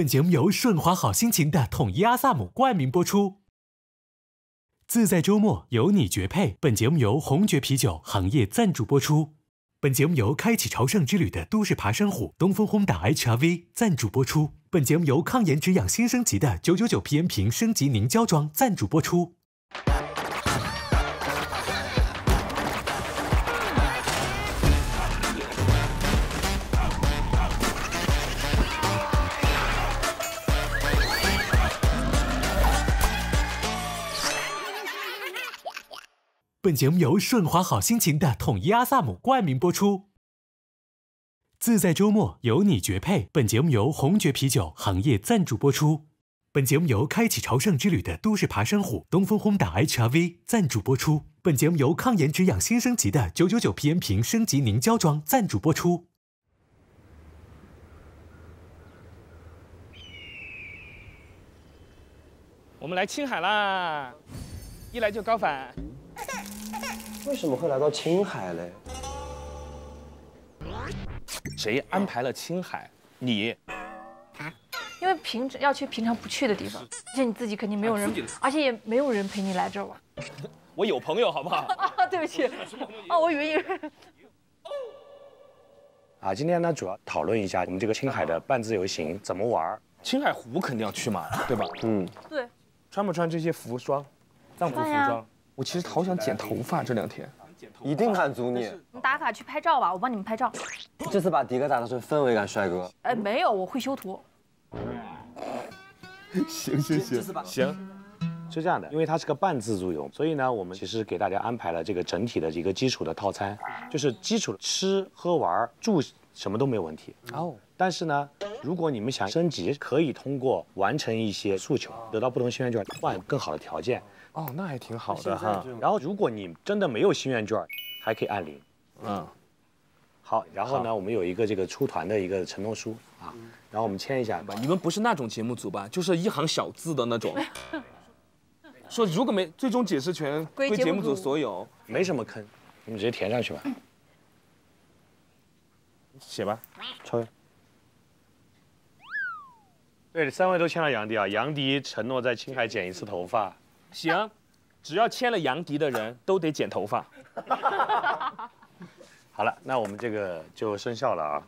本节目由顺滑好心情的统一阿萨姆冠名播出。自在周末由你绝配。本节目由红爵啤酒行业赞助播出。本节目由开启朝圣之旅的都市爬山虎东风轰达 HRV 赞助播出。本节目由抗炎止痒新升级的999 PM 瓶升级凝胶装赞助播出。 本节目由顺滑好心情的统一阿萨姆冠名播出。自在周末由你绝配。本节目由红爵啤酒行业赞助播出。本节目由开启朝圣之旅的都市爬山虎东风轰达 HRV 赞助播出。本节目由抗炎止痒新升级的999 PM 瓶升级凝胶装赞助播出。 我们来青海啦！一来就高反。 为什么会来到青海嘞？谁安排了青海？你？啊？因为要去平常不去的地方，而且你自己肯定没有人，而且也没有人陪你来这儿玩。我有朋友，好不好？啊，对不起，啊，我以为一个人。啊，今天呢，主要讨论一下我们这个青海的半自由行怎么玩。青海湖肯定要去嘛，对吧？嗯。对。穿不穿这些服装？藏族服装。 我其实好想剪头发，这两天一定满足你。你打卡去拍照吧，我帮你们拍照。这次把迪哥打造成氛围感帅哥。哎，没有，我会修图。行，是这样的，因为它是个半自助游，所以呢，我们其实给大家安排了这个整体的一个基础的套餐，就是基础吃喝玩住什么都没有问题。哦。但是呢，如果你们想升级，可以通过完成一些诉求，得到不同心愿券，换更好的条件。 哦，那还挺好的哈。然后，如果你真的没有心愿券，还可以按铃。嗯，好。然后呢，我们有一个这个出团的一个承诺书啊，然后我们签一下吧。你们不是那种节目组吧？就是一行小字的那种，说如果没最终解释权归节目组所有，没什么坑，你们直接填上去吧。写吧，超越。 对，3位都签了杨迪啊。杨迪承诺在青海剪一次头发。 行，只要签了杨迪的人都得剪头发。好了，那我们这个就生效了啊。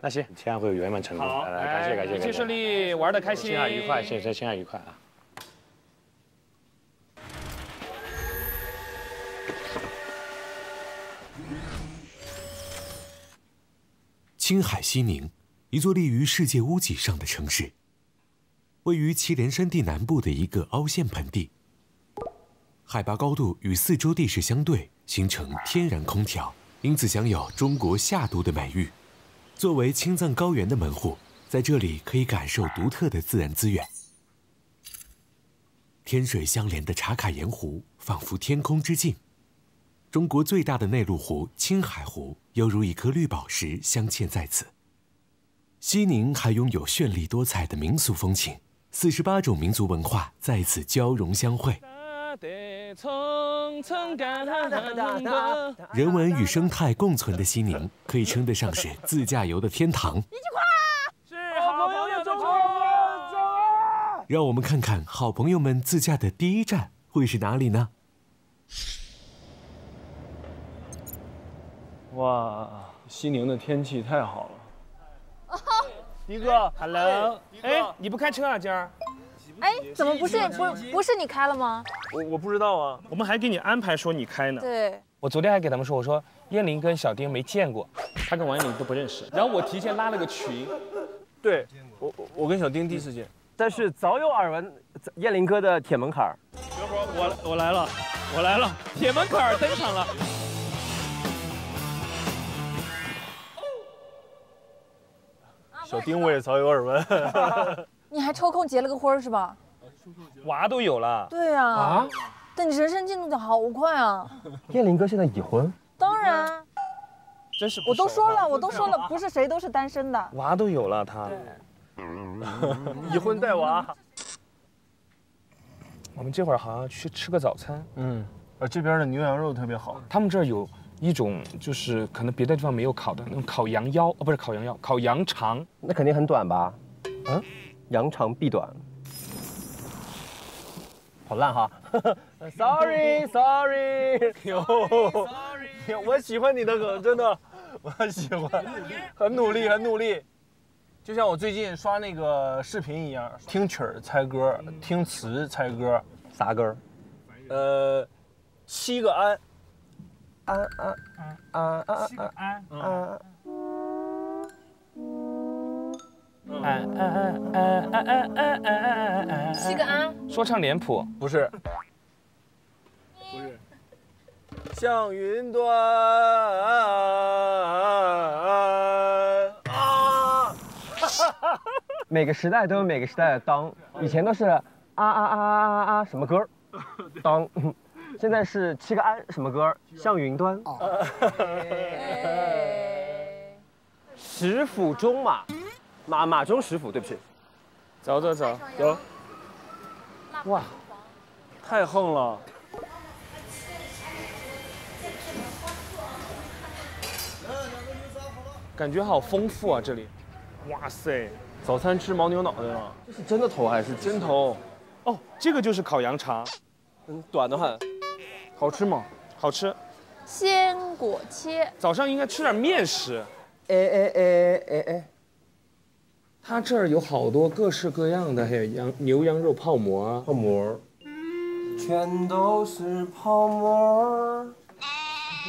那行，青海会圆满成功。好，来，感谢。一切顺利，玩的开心。青海愉快，在青海愉快啊。青海西宁。 一座立于世界屋脊上的城市，位于祁连山地南部的一个凹陷盆地，海拔高度与四周地势相对，形成天然空调，因此享有“中国夏都”的美誉。作为青藏高原的门户，在这里可以感受独特的自然资源。天水相连的茶卡盐湖仿佛天空之镜，中国最大的内陆湖青海湖犹如一颗绿宝石镶嵌在此。 西宁还拥有绚丽多彩的民俗风情，48种民族文化在此交融相会。人文与生态共存的西宁，可以称得上是自驾游的天堂。一起快啊！是好朋友的中国！让我们看看好朋友们自驾的第一站会是哪里呢？哇，西宁的天气太好了。 迪哥 ，Hello， 哎，你不开车啊，今儿？哎，怎么不是你开了吗？我不知道啊，我们还给你安排说你开呢。对，我昨天还给他们说，我说燕玲跟小丁没见过，他跟王燕玲都不认识，然后我提前拉了个群。对，我跟小丁第一次见，但是早有耳闻燕玲哥的铁门槛。小伙，我来了，铁门槛登场了。 小丁我也早有耳闻，你还抽空结了个婚是吧？娃都有了。对呀。啊？但你人生进度的好快啊！燕玲哥现在已婚？当然。真是。我都说了，不是谁都是单身的。娃都有了他。已婚带娃。我们这会儿好像去吃个早餐。嗯。这边的牛羊肉特别好。他们这儿有一种就是可能别的地方没有烤的那种烤羊腰，哦，不是烤羊腰，烤羊肠。那肯定很短吧？嗯，羊肠必短。好烂哈 ！Sorry，Sorry， 有 ，Sorry， 我喜欢你的梗，真的，我喜欢，很努力，很努力。 就像我最近刷那个视频一样，听曲儿猜歌，听词猜歌，啥歌？七个安，安，七个安，说唱脸谱不是，不是，像云端。 每个时代都有每个时代的当，以前都是啊什么歌，当，现在是七个安什么歌，像云端，石府中马中石府，对不起，走，哇，太横了。 感觉好丰富啊！这里，哇塞，早餐吃牦牛脑袋了。这是真的头还是真头？哦，这个就是烤羊肠，嗯，短得很，好吃吗？好吃。鲜果切。早上应该吃点面食。他这儿有好多各式各样的，还有牛羊肉泡馍啊，泡馍，全都是泡馍。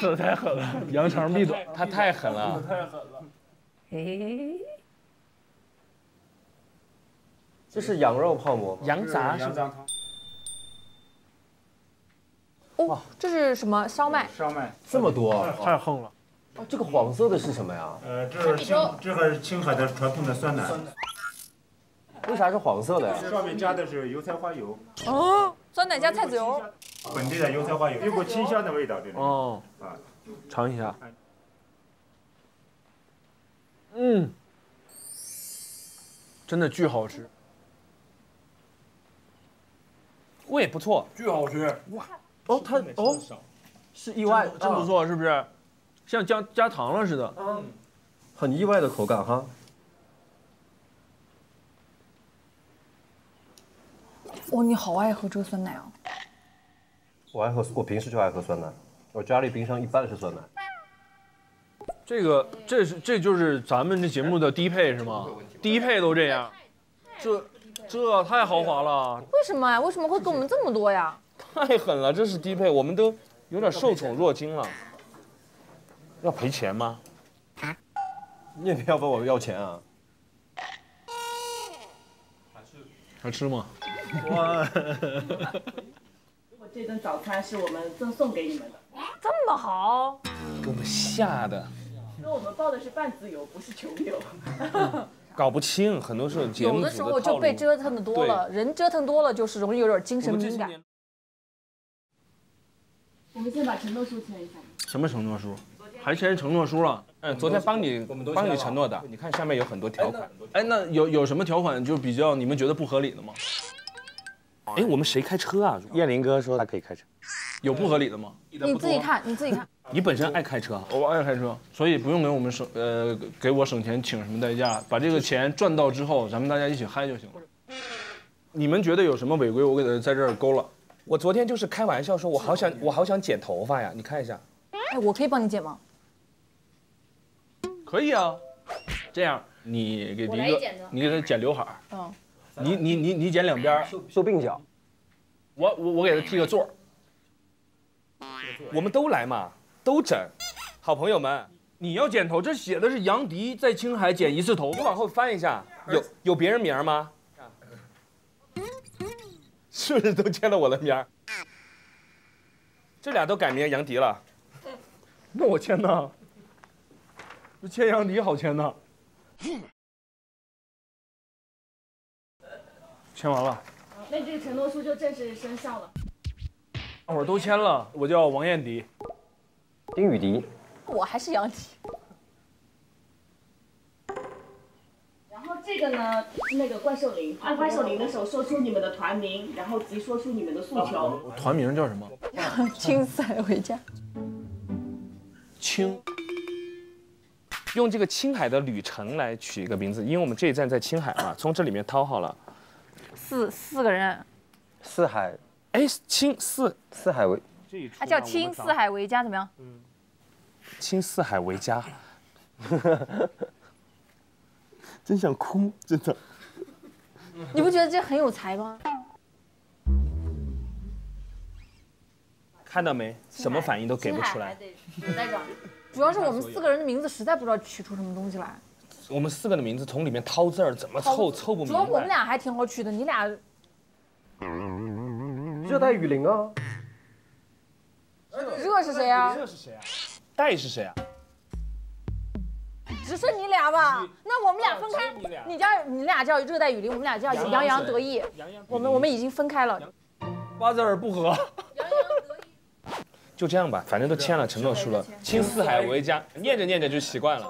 这太狠了，羊肠必短，他太狠了，太狠了。哎，这是羊肉泡馍，羊杂是吧？哦，这是什么烧麦？烧麦这么多，太横了。哦，这个黄色的是什么呀？这是青海的传统的酸奶。为啥是黄色的呀？上面加的是油菜花油。哦，酸奶加菜籽油。 本地的油菜花油，有股清香的味道，这种哦，啊，尝一下，嗯，真的巨好吃，味不错，巨好吃，哇，哦，它哦，是意外，真不错，是不是？像加糖了似的，嗯，很意外的口感哈，哇，你好爱喝这个酸奶哦。 我平时就爱喝酸奶，我家里冰箱一般是酸奶。这就是咱们这节目的低配是吗？低配都这样，这太豪华了。为什么呀？为什么会给我们这么多呀？太狠了，这是低配，我们都有点受宠若惊了。要赔钱吗？啊？你也不要问我要钱啊。还吃吗？哇！这顿早餐是我们赠送给你们的，这么好，给我们吓的。那我们报的是半自由，不是穷游。搞不清，很多时候节目组的套路。有的时候就被折腾的多了，人折腾多了就是容易有点精神敏感。我们先把承诺书签一下。什么承诺书？还签承诺书了？哎，昨天帮你承诺的，你看下面有很多条款。哎，那有什么条款就比较你们觉得不合理的吗？ 哎，我们谁开车啊？燕林哥说他可以开车，有不合理的吗？你自己看，你自己看。你本身爱开车，我爱开车，所以不用给我们给我省钱，请什么代驾？把这个钱赚到之后，咱们大家一起嗨就行了。你们觉得有什么违规？我给他在这儿勾了。我昨天就是开玩笑说，我好想剪头发呀，你看一下。哎，我可以帮你剪吗？可以啊，这样你给迪哥，你给他剪刘海。嗯。 你剪两边，修鬓角，我给他剃个座我们都来嘛，都整。好朋友们，你要剪头，这写的是杨迪在青海剪一次头。你往后翻一下，有别人名吗？是不是都签了我的名？这俩都改名杨迪了，那我签呢？不签杨迪好签呢。 签完了，那这个承诺书就正式生效了。大伙儿都签了，我叫王艳迪，丁雨迪，我还是杨迪。然后这个呢，那个怪兽铃，按怪兽铃的时候说出你们的团名，然后即说出你们的诉求。团名叫什么？青赛回家。青。用这个青海的旅程来取一个名字，因为我们这一站在青海嘛，从这里面掏好了。四个人。四海。哎，青四海为。啊，叫青四海为家怎么样？嗯。青四海为家。真想哭，真的。你不觉得这很有才吗？看到没，什么反应都给不出来。主要是我们四个人的名字实在不知道取出什么东西来。我们四个的名字从里面掏字儿，怎么凑不明白。主要我们俩还挺好取的，你俩。热带雨林啊。热是谁啊？热是谁啊？带是谁啊？只剩你俩吧，那我们俩分开。你俩叫热带雨林，我们俩叫洋洋得意。我们已经分开了。八字儿不合。洋洋得意。就这样吧，反正都签了承诺书了，青四海为家，念着念着就习惯了。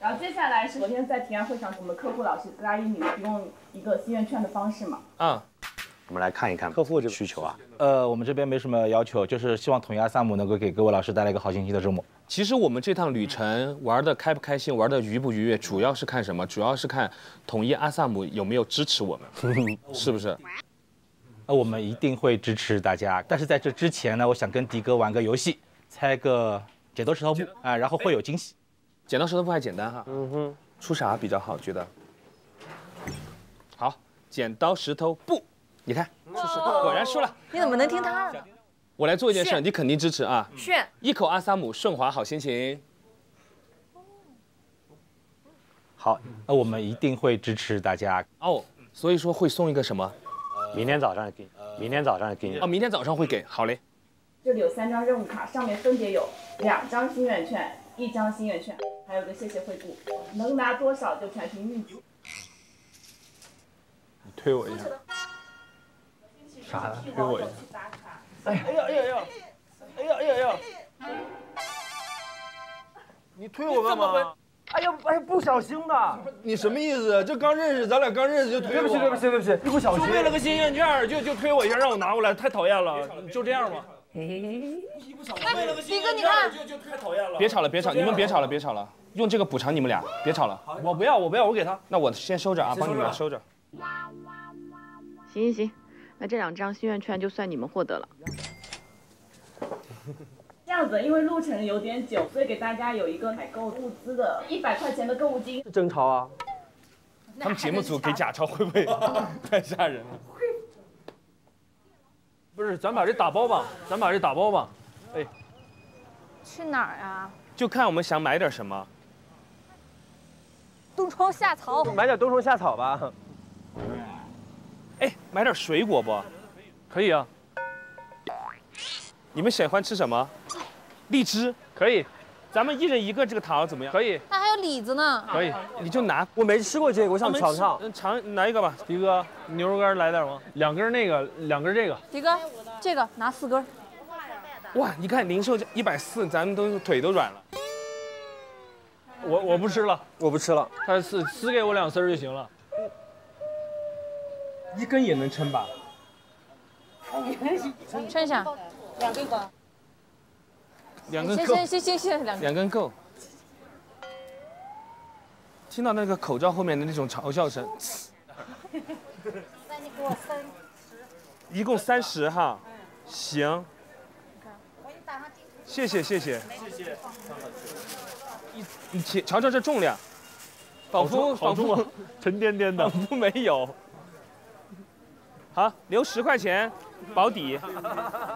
然后接下来是昨天在提案会上，我们客户老师给阿姨你提供一个心愿券的方式嘛？啊。我们来看一看客户这个需求啊，我们这边没什么要求，就是希望统一阿萨姆能够给各位老师带来一个好心情的周末。其实我们这趟旅程玩的开不开心，玩的愉不愉悦，主要是看什么？主要是看统一阿萨姆有没有支持我们，是不是？我们一定会支持大家，但是在这之前呢，我想跟迪哥玩个游戏，猜个剪刀石头布啊，然后会有惊喜。剪刀石头布还简单哈，嗯哼，出啥比较好？觉得？好，剪刀石头布。你看，果然输了。你怎么能听他的？我来做一件事，你肯定支持啊！炫！一口阿萨姆，顺滑好心情。好，那我们一定会支持大家哦。所以说会送一个什么？明天早上给，明天早上给你。哦，明天早上会给。好嘞。这里有3张任务卡，上面分别有2张心愿券、1张心愿券，还有个谢谢惠顾，能拿多少就全凭运气。你推我一下。啥的，给我一下！哎呀！你推我干嘛？哎呀，不小心的！你什么意思？这刚认识，咱俩刚认识就推我？对不起，你不小心。就为了个心愿券，就推我一下，让我拿过来，太讨厌了！就这样吧。为了个心愿券就太讨厌了。别吵了，你们别吵了，用这个补偿你们俩。别吵了，我不要，我给他。那我先收着啊，帮你们收着。行。那这2张心愿券就算你们获得了。这样子，因为路程有点久，所以给大家有一个采购物资的100块钱的购物金。是真钞啊？他们节目组给假钞会不会太吓人了？不是，咱把这打包吧。哎，去哪儿啊？就看我们想买点什么。冬虫夏草。买点冬虫夏草吧。哎，买点水果不？可以啊。你们喜欢吃什么？荔枝可以，咱们一人一个这个桃怎么样？可以。那还有李子呢。可以，你就拿。我没吃过这个，我想尝尝。拿一个吧，迪哥，牛肉干来点吗？2根那个，2根这个。迪哥，这个拿4根。哇，你看零售价140，咱们都腿都软了。我不吃了，他撕给我2丝就行了。1根也能撑吧？撑一下，2根够。2根够。行，2根够。听到那个口罩后面的那种嘲笑声。那你给我30。一共30哈。行。谢谢。你瞧这重量，仿佛沉甸甸的，仿佛没有。好，留10块钱保底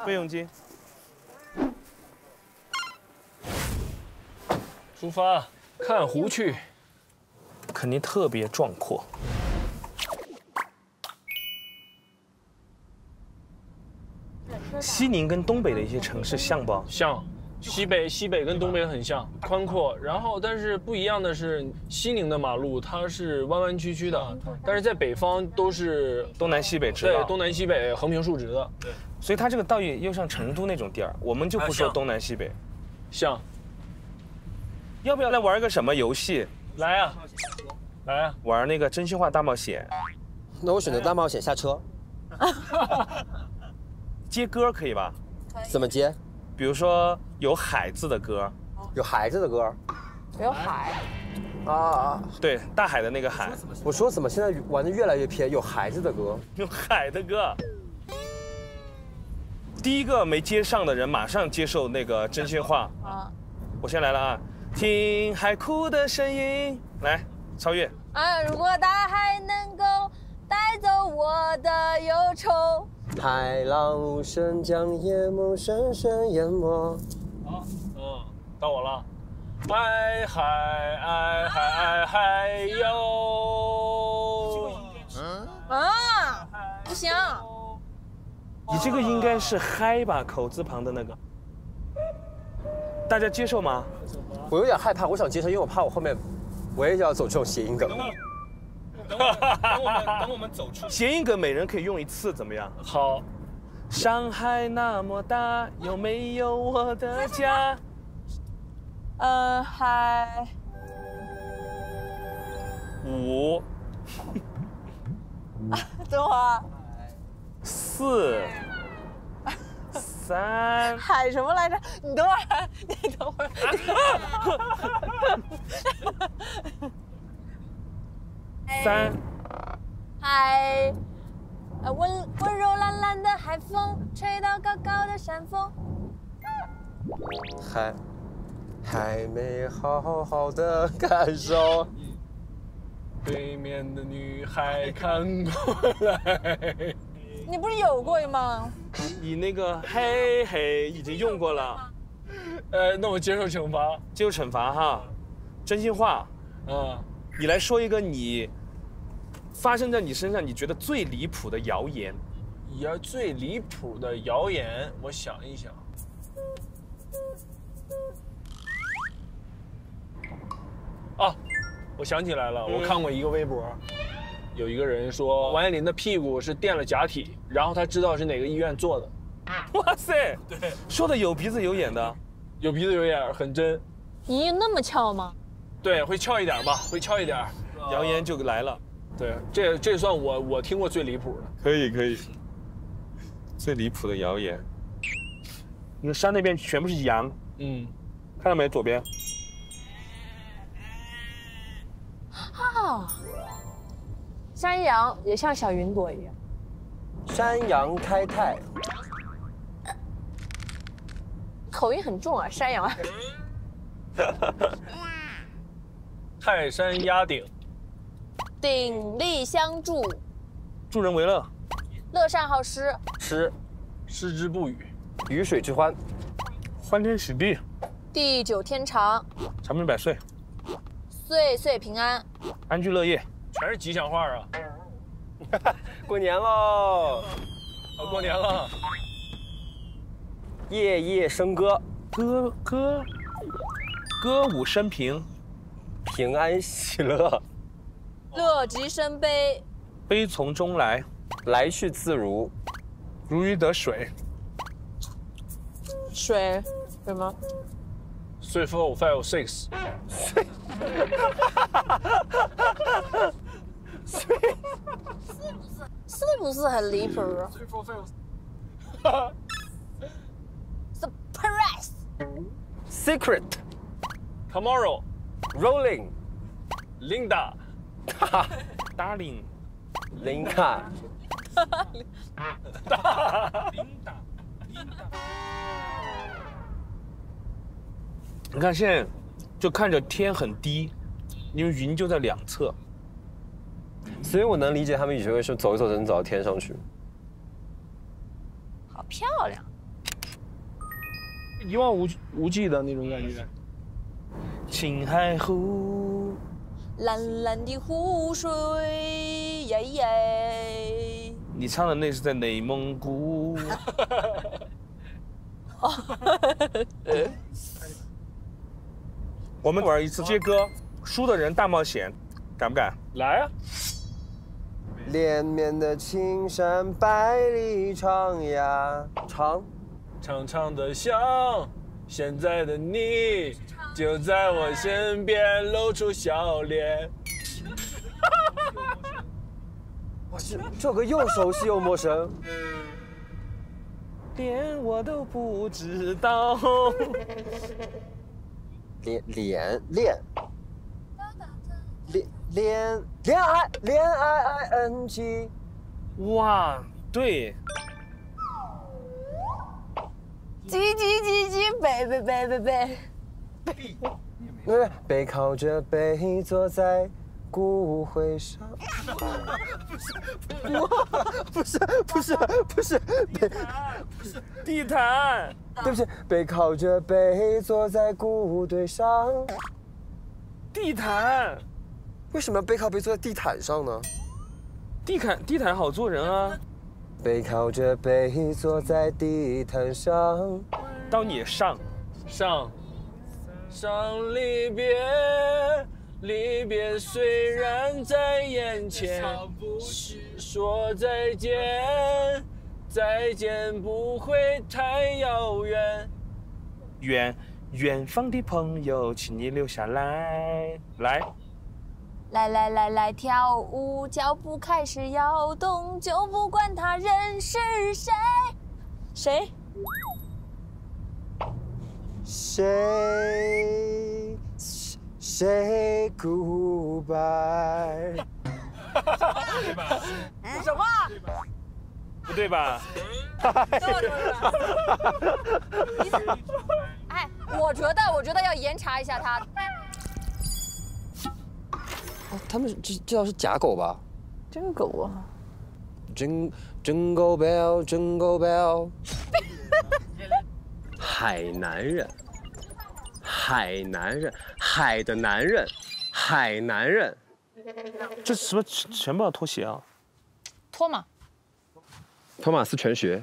备用金。出发，看湖去，肯定特别壮阔。西宁跟东北的一些城市像不？像，西北跟东北很像，宽阔。然后，但是不一样的是，西宁的马路它是弯弯曲曲的，但是在北方都是东南西北直的，对，东南西北横平竖直的。对，所以它这个倒也又像成都那种地儿，我们就不说东南西北。像，要不要来玩个什么游戏？来啊，玩那个真心话大冒险。那我选择大冒险下车。接歌可以吧？怎么接？比如说有海字的歌，有海字的歌，有海啊，对，大海的那个海。我说怎么现在玩的越来越偏？有海字的歌，有海的歌。第一个没接上的人马上接受那个真心话啊！我先来了啊！听海哭的声音，来超越啊！如果大海能够带走我的忧愁。 海浪无声将夜幕深深淹没。好，嗯，到我了。哎嗨哎嗨哎嗨哟！啊，不行。你这个应该是嗨吧，口字旁的那个。大家接受吗？我有点害怕，我想接受，因为我怕我后面我也要走这种谐音梗。 等我们走出谐音梗，每人可以用一次，怎么样？好。上海那么大，有没有我的家？嗨。五。等会儿。四。三。海什么来着？你等会儿，你等会儿。 三，海，温柔蓝蓝的海风，吹到高高的山峰。海，还没好好的感受。对面的女孩看过来。你不是有过吗？你那个嘿嘿已经用过了。那我接受惩罚，接受惩罚哈，真心话，嗯。 你来说一个你发生在你身上你觉得最离谱的谣言。也最离谱的谣言，我想一想。啊，我想起来了，我看过一个微博，有一个人说王彦霖的屁股是垫了假体，然后他知道是哪个医院做的。哇塞，对，说的有鼻子有眼的，有鼻子有眼，很真。咦，那么翘吗？ 对，会翘一点吧，会翘一点，谣言就来了。对，这算我听过最离谱的。可以，最离谱的谣言。你看山那边全部是羊，嗯，看到没？左边。啊，山羊也像小云朵一样。山羊开泰。口音很重啊，山羊。泰山压顶，鼎力相助，助人为乐，乐善好施，施之不语，鱼水之欢，欢天喜地，地久天长，长命百岁，岁岁平安，安居乐业，全是吉祥话啊！过年喽！哦，过年了！夜夜笙歌，歌舞升平。 平安喜乐，乐极生悲，悲从中来，来去自如，如鱼得水。水，什么 ？3 4 5 5 6。水，水，是不是很离谱 ？Surprise。Secret。Tomorrow。 Rolling, Linda, Darling, Linda, Linda, 你看现在就看着天很低，因为云就在两侧，所以我能理解他们以前会说走一走就能走到天上去。好漂亮，一望无际的那种感觉。 青海湖，蓝蓝的湖水，耶耶。你唱的那是在内蒙古。我们玩一次接歌，输的人大冒险，敢不敢？来啊！连绵的青山，百里长呀，长长的想，现在的你。 就在我身边露出笑脸。我去，这个又熟悉又陌生。连我都不知道。恋爱 ing。哇，对。 急，背，背靠着背坐在骨灰上。不是，地毯。对不起，背靠着背坐在骨堆上。地毯。为什么背靠背坐在地毯上呢？地毯好坐人啊。 背靠着背坐在地毯上，到你上离别虽然在眼前，说再见不会太遥远。远方的朋友，请你留下来，来，跳舞，脚步开始摇动，就不管他人是谁，谁 goodbye， 什么？不对吧？哎，我觉得要严查一下他。 他们这道是假狗吧？真狗啊！真狗 bell。海南人，海的男人，海南人。这什么全部要脱鞋啊？托马斯全学。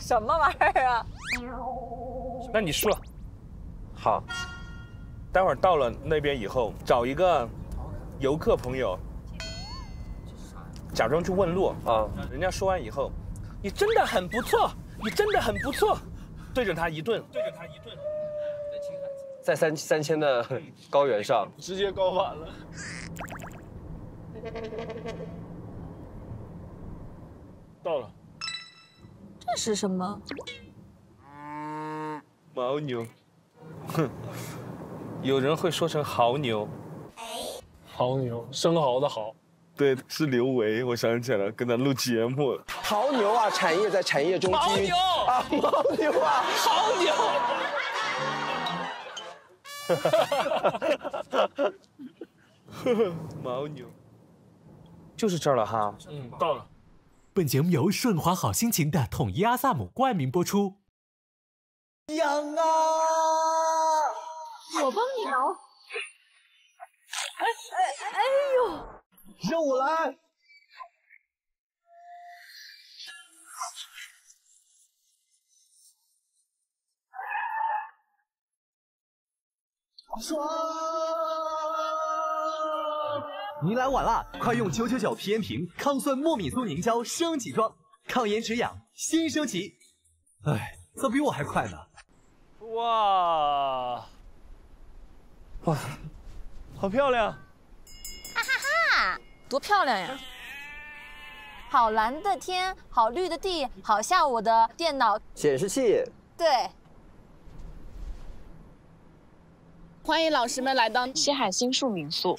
什么玩意儿啊？那你说，好。 待会儿到了那边以后，找一个游客朋友，假装去问路啊。人家说完以后，你真的很不错，对准他一顿。在三千的高原上，直接高反了。到了。这是什么？牦牛。哼。 有人会说成牦牛，生蚝的蚝，对，是刘维，我想起来了，跟他录节目了。牦牛啊，在产业中基于啊，牦牛。牦牛，就是这儿了哈。嗯，到了。本节目由顺滑好心情的统一阿萨姆冠名播出。痒啊！ 我帮你挠，哎呦，让我来，爽！你来晚了，快用999皮炎平抗酸莫米苏凝胶升级装，抗炎止痒，新升级。哎，咋比我还快呢？哇！ 哇，好漂亮！哈哈哈，多漂亮呀！好蓝的天，好绿的地，好像我的电脑显示器。对，欢迎老师们来到西海新树民宿。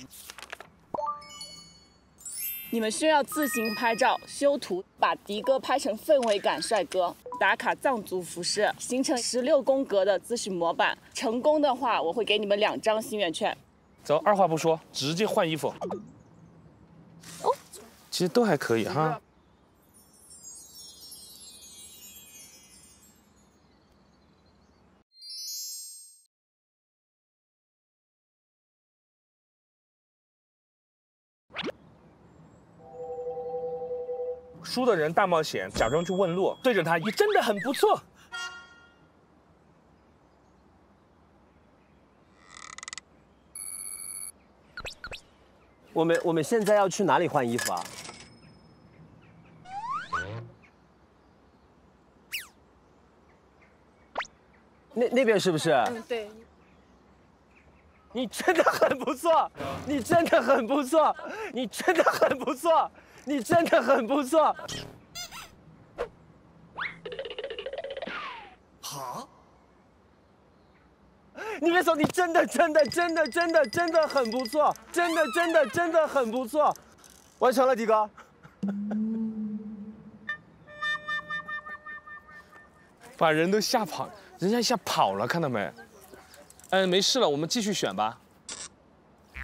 你们需要自行拍照、修图，把迪哥拍成氛围感帅哥。 打卡藏族服饰，形成16宫格的姿势模板。成功的话，我会给你们2张心愿券。走，二话不说，直接换衣服。哦，其实都还可以哈。输的人大冒险，假装去问路，对着他，你真的很不错。我们现在要去哪里换衣服啊？那边是不是？嗯，对。你真的很不错。你真的很不错。你们手底真的很不错，真的很不错，完成了，迪哥。把人都吓跑，人家一下跑了，看到没？嗯，没事了，我们继续选吧。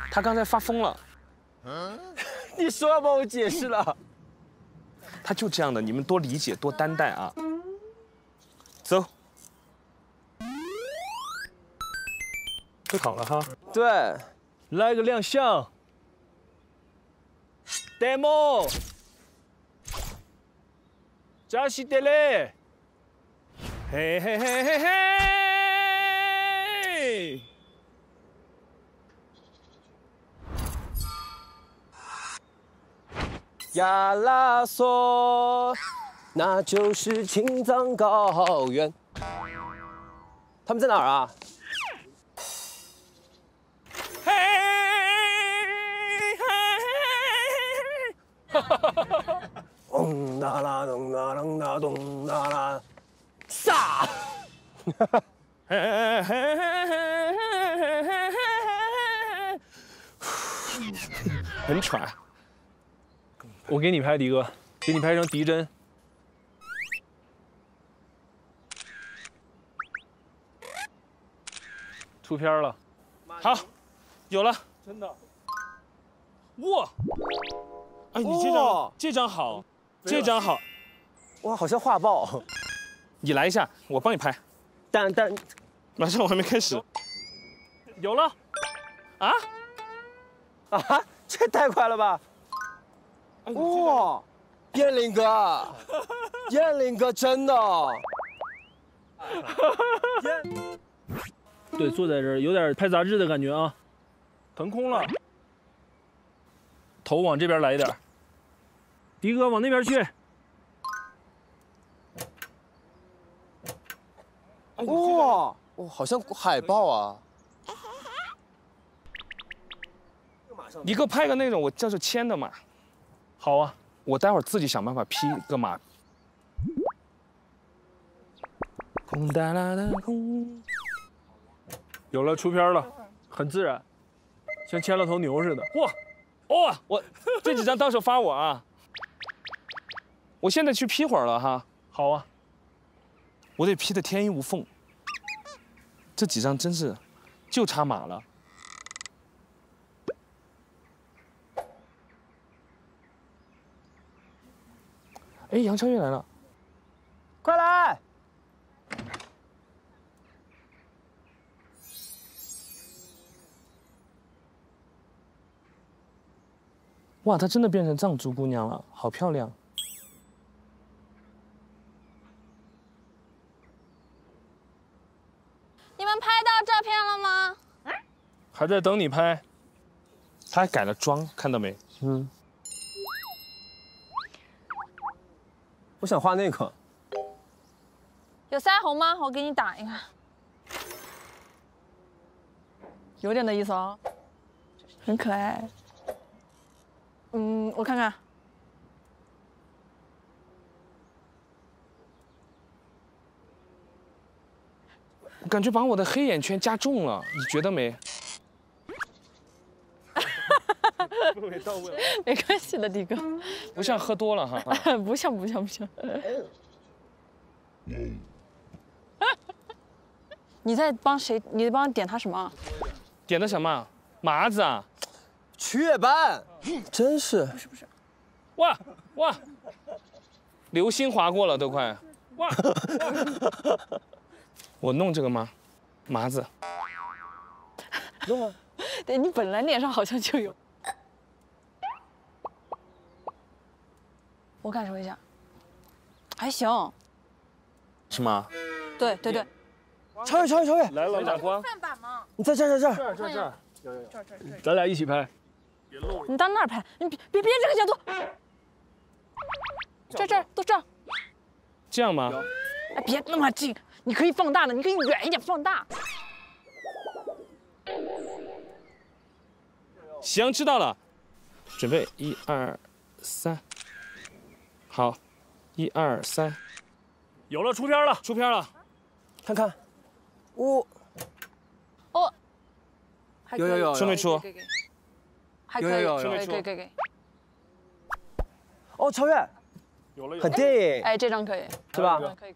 他刚才发疯了。嗯，你说要帮我解释了。他就这样的，你们多理解，多担待啊。走。 考了哈，对，来个亮相 ，demo， 扎西德勒，嘿嘿嘿嘿嘿，亚拉索，那就是青藏高原。他们在哪儿啊？ 咚哒啦咚哒咚哒咚哒啦，撒！很喘。我给你拍迪哥，给你拍一张迪真。出片了，好，有了，真的。哇！ 哎，你这张好，这张好，哇，好像画报。你来一下，我帮你拍。但，马上我还没开始。有了，啊？啊，这太快了吧！哇，彦霖哥，彦霖哥真的。对，坐在这儿有点拍杂志的感觉啊，腾空了，头往这边来一点。 迪哥往那边去！哇，哇，好像海报啊！你给我拍个那种我叫做牵的马。好啊，我待会儿自己想办法 P 个马。空哒啦啦空。有了，出片了，很自然，像牵了头牛似的。哇，哇，我这几张到时候发我啊。 我现在去批会儿了哈，好啊，我得批的天衣无缝。这几张真是，就差马了。哎，杨超越来了，快来！哇，她真的变成藏族姑娘了，好漂亮。 还在等你拍，他还改了妆，看到没？嗯。我想画那个。有腮红吗？我给你打一个。有点的意思哦。很可爱。嗯，我看看。我感觉把我的黑眼圈加重了，你觉得没？ 没到位，没关系的，迪哥。不像喝多了哈。不像。你在帮谁？你帮点他什么？点的什么？麻子啊？雀斑，真是。不是。哇！流星划过了都快。哇！我弄这个吗？麻子。弄啊。对你本来脸上好像就有。 我感受一下，还行，是吗？对，超越，来了，打光，范版吗？你在这儿，有，咱俩一起拍，别露了，你到那儿拍，你别这个角度，这儿，这样吗？哎，别那么近，你可以放大的，你可以远一点放大。行，知道了，准备1、2、3。 好，1、2、3，有了，出片了，看看，我，有，兄妹出，有，兄妹出，给。哦，超越，有了，很对，哎，这张可以，是吧？可以。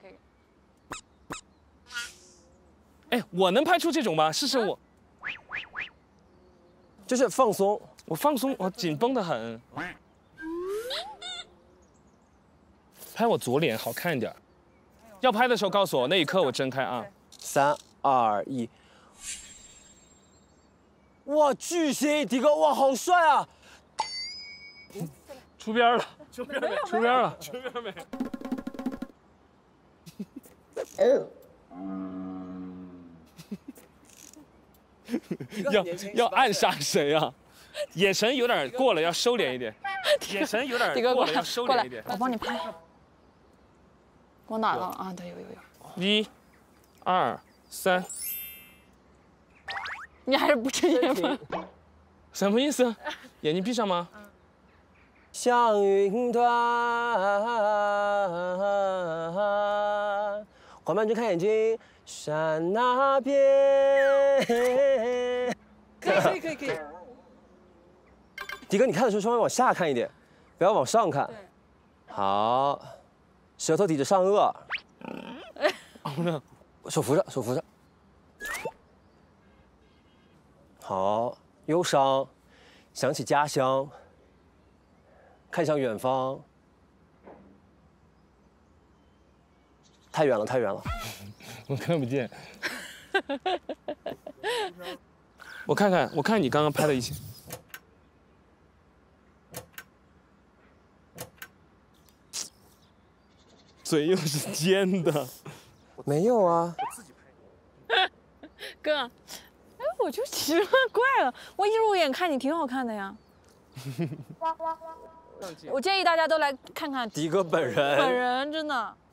哎，我能拍出这种吗？试试我，就是放松，我放松，我紧绷得很。 拍我左脸好看一点，要拍的时候告诉我，那一刻我睁开啊！3、2、1，哇，巨星迪哥，哇，好帅啊！出边了，出边了，要暗杀谁啊？眼神有点过了，要收敛一点。眼神有点过了，要收敛一点。我帮你拍。 我哪了啊？对，有。1、2、3，你还是不睁眼吧？什么意思？眼睛闭上吗？像云端，黄曼君看眼睛，山那边。可以。迪哥，你看的时候稍微往下看一点，不要往上看。好。 舌头抵着上颚，手扶着，好，忧伤，想起家乡，看向远方，太远了，我看不见，我看你刚刚拍的一些。 嘴又是尖的，没有啊，哥，哎，我就奇了怪了，我一入眼看你挺好看的呀。我建议大家都来看看迪哥本人，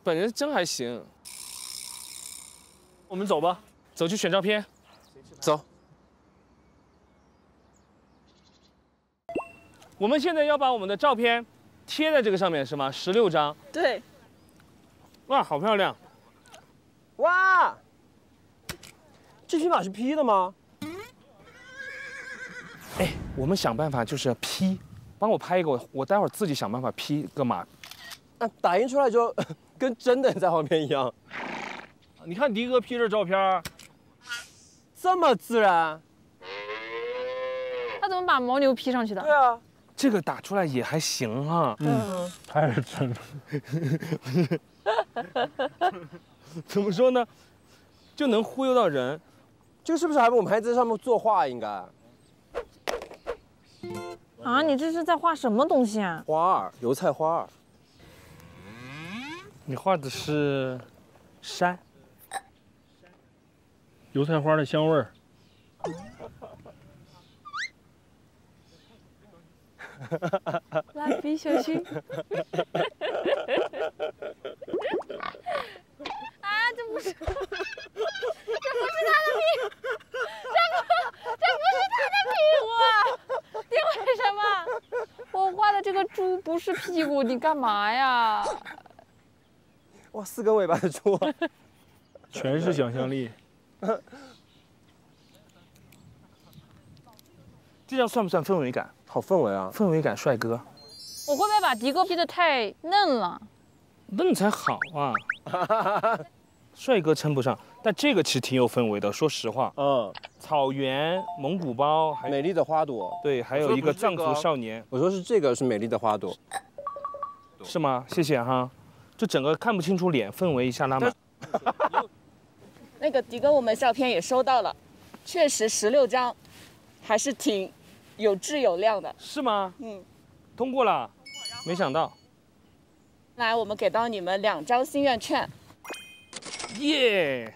本人真还行。我们走吧，走去选照片，走。我们现在要把我们的照片贴在这个上面是吗？16张。对。 哇，好漂亮！哇，这匹马是 P 的吗？哎，我们想办法就是 P， 帮我拍一个，我待会儿自己想办法 P 个马。那打印出来就跟真的在旁边一样。你看迪哥 P 这照片，这么自然。他怎么把牦牛 P 上去的？对啊，这个打出来也还行啊。嗯，太真了。怎么说呢，就能忽悠到人。这个是不是还不我们还在上面作画？应该。啊，你这是在画什么东西啊？花儿，油菜花儿。你画的是山，油菜花的香味儿。蜡笔小新。啊，这不是他的屁股，你为什么？我画的这个猪不是屁股，你干嘛呀？哇，4根尾巴的猪，全是想象力。这叫算不算氛围感？好氛围啊，氛围感帅哥。我会不会把迪哥 P 的太嫩了？ 嫩才好啊，帅哥称不上，但这个其实挺有氛围的。说实话，嗯，草原、蒙古包，还美丽的花朵，对，还有一个藏族少年。我说是这个是美丽的花朵，是吗？谢谢哈，就整个看不清楚脸，氛围一下拉满。那个迪哥，我们照片也收到了，确实16张，还是挺有质有量的。是吗？嗯，通过了，没想到。 来，我们给到你们2张心愿券。耶！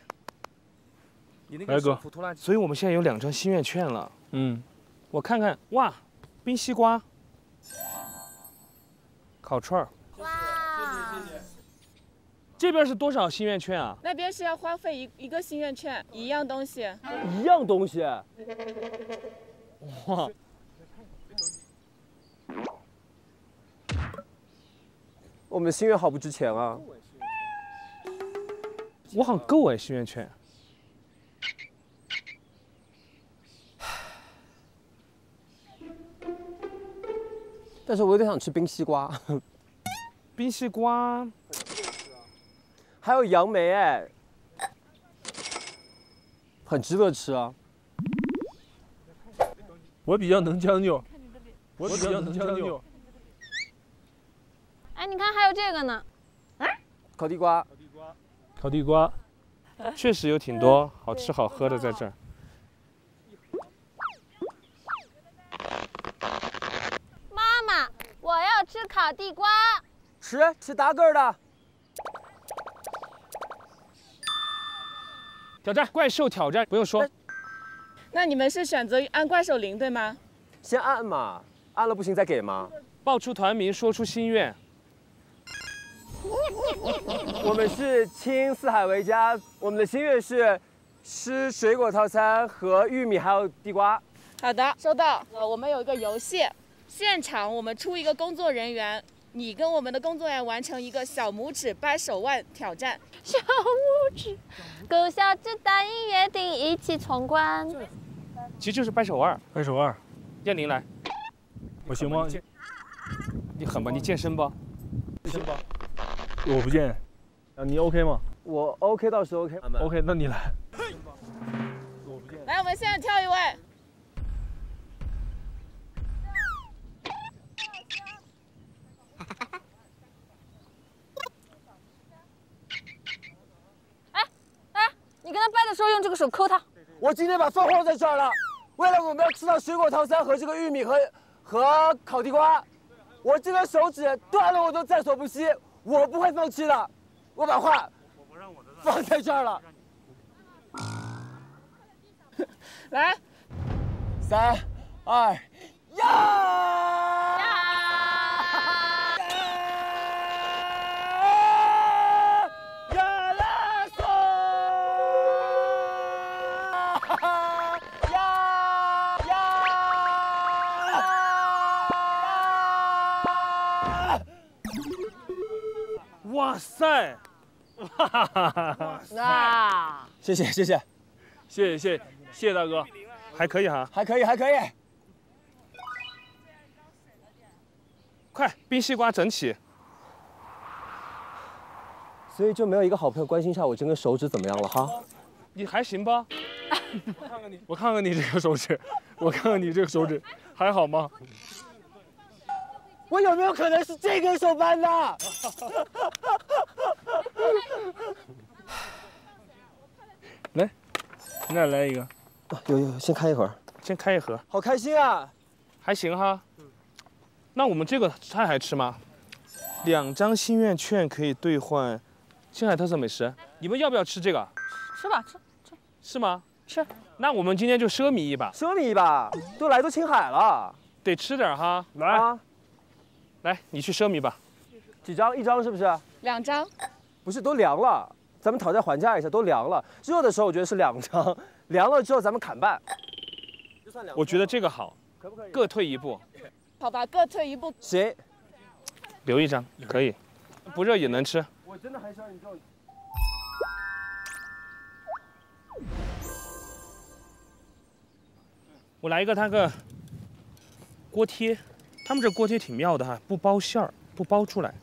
来哥，所以我们现在有2张心愿券了。嗯，我看看，哇，冰西瓜，烤串儿。哇！谢谢。这边是多少心愿券啊？那边是要花费一个心愿券，一样东西。一样东西。哇！ 我们的心愿好不值钱啊！我好像够哎，心愿券。但是我有点想吃冰西瓜。冰西瓜，还有杨梅，哎，很值得吃啊。我比较能将就，我比较能将就。哎，你看还有这个呢，啊？烤地瓜，烤地瓜，烤地瓜，确实有挺多好吃好喝的在这儿。 我要吃烤地瓜，吃大个的。挑战怪兽挑战，不用说。那你们是选择按怪兽铃对吗？先按嘛，按了不行再给嘛。报出团名，说出心愿。我们是亲四海为家，我们的心愿是吃水果套餐和玉米还有地瓜。好的，收到。我们有一个游戏。 现场我们出一个工作人员，你跟我们的工作人员完成一个小拇指掰手腕挑战。小拇指，狗小指答应约定一起闯关。其实就是掰手腕，掰手腕。燕玲来，我行吗？你狠吧，你健身吧？健身吧？我不健。啊，你 OK 吗？我 OK， 到时候 OK。OK， 那你来。我不健。来，我们现在跳一位。 你跟他掰的时候用这个手抠他。我今天把饭放在这儿了，为了我们要吃到水果套餐和这个玉米和烤地瓜，我这根手指断了我都在所不惜，我不会放弃的。我把话放在这儿了。来，3、2、1。 哇塞！哇！谢谢大哥，还可以哈，还可以。快，冰西瓜整起。所以就没有一个好朋友关心一下我整个手指怎么样了哈？你还行吧？我看看你这个手指，还好吗？ 我有没有可能是这根手扳的？来，你俩来一个。有，先开一盒。好开心啊！还行哈。那我们这个菜还吃吗？2张心愿券可以兑换青海特色美食。你们要不要吃这个？吃吧，吃。是吗？吃。那我们今天就奢靡一把。都来到青海了，得吃点哈。来。啊 来，你去奢靡吧，几张？1张是不是？2张，不是都凉了？咱们讨价还价一下，都凉了。热的时候我觉得是2张，凉了之后咱们砍半。我觉得这个好，可不可以？各退一步。好吧，各退一步。谁？留1张，可以，不热也能吃。我真的很想你这种。我来一个那个锅贴。 他们这锅贴挺妙的哈，不包馅儿，不包出来。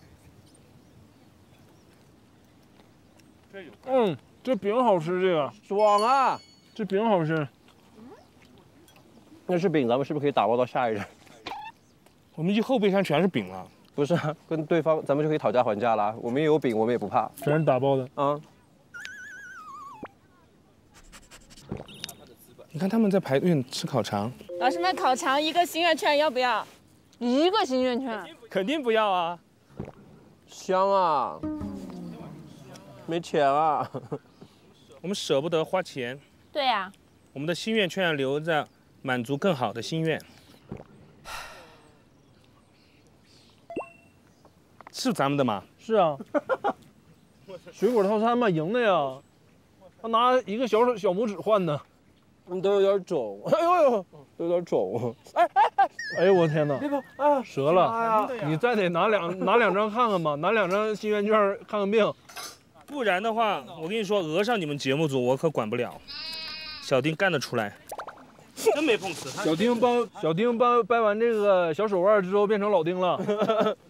嗯，这饼好吃，这个爽啊！这饼好吃。那这饼咱们是不是可以打包到下一站？我们一后备箱全是饼了。不是，跟对方咱们就可以讨价还价了。我们也有饼，我们也不怕。全是打包的啊。你看他们在排队吃烤肠。老师们，烤肠一个心愿券要不要？ 一个心愿券，肯定不要啊！香啊，没钱啊，我们舍不得花钱。对呀，我们的心愿券留着满足更好的心愿。是咱们的吗？是啊，水果套餐嘛，赢的呀。他拿1个小拇指换的，你都有点肿。哎呦，有点肿。哎。 哎呦我天哪！别碰啊，折了！你再得拿两张看看吧，拿2张心愿券看看病，不然的话，我跟你说，讹上你们节目组我可管不了。小丁干得出来，真没碰瓷。小丁掰完这个小手腕之后变成老丁了，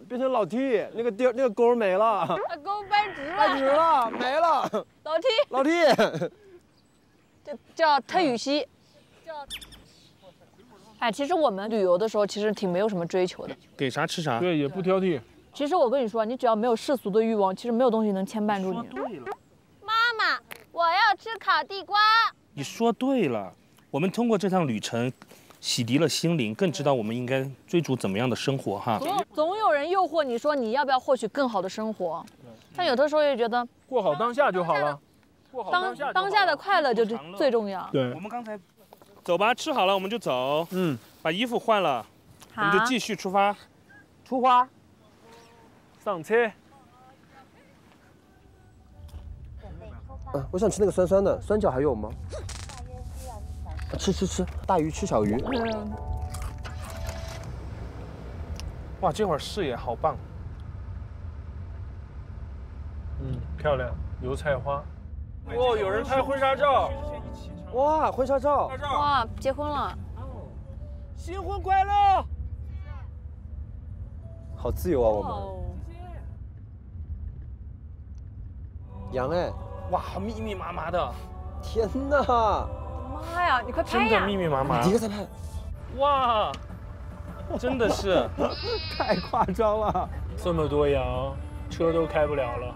变成老 T， 那个钩没了，把钩掰直了，掰直了，没了。老 T， 这叫特语西。哎，其实我们旅游的时候其实挺没有什么追求的，给啥吃啥，对，也不挑剔。 其实我跟你说，你只要没有世俗的欲望，其实没有东西能牵绊住你。妈妈，我要吃烤地瓜。你说对了，我们通过这趟旅程，洗涤了心灵，更知道我们应该追逐怎么样的生活哈。总有人诱惑你说你要不要获取更好的生活，但有的时候也觉得过好当下就好了，当下的快乐就是最重要。对，我们刚才走吧，吃好了我们就走，嗯，把衣服换了，我们就继续出发，出发。 上车。我想吃那个酸酸的，酸角还有吗？吃，大鱼吃小鱼。哇，这会儿视野好棒。嗯，漂亮，油菜花。哦，有人拍婚纱照。哇，婚纱照。哇，结婚了。新婚快乐。好自由啊，我们。 羊哎，哇，密密麻麻的！天哪！妈呀，你快拍呀！真的密密麻麻，你一个在拍。哇，真的是太夸张了！这么多羊，车都开不了了。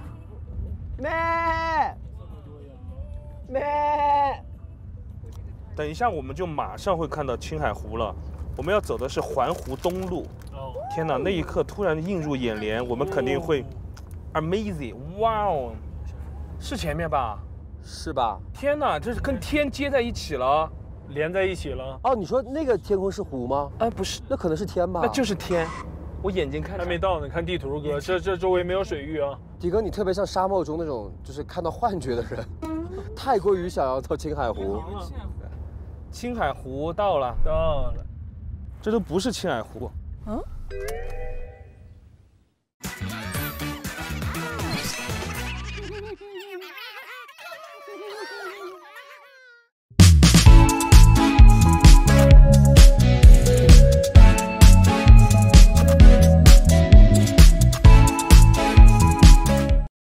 妹，等一下我们就马上会看到青海湖了。我们要走的是环湖东路。哦、天哪，那一刻突然映入眼帘，我们肯定会 amazing！ 哇哦！ 是前面吧？是吧？天哪，这是跟天接在一起了，连在一起了。哦，你说那个天空是湖吗？哎，不是，那可能是天吧？那就是天。我眼睛看还没到呢，看地图哥，这周围没有水域啊。迪哥，你特别像沙漠中那种就是看到幻觉的人，太过于想要到青海湖。青海湖到了，这都不是青海湖。嗯。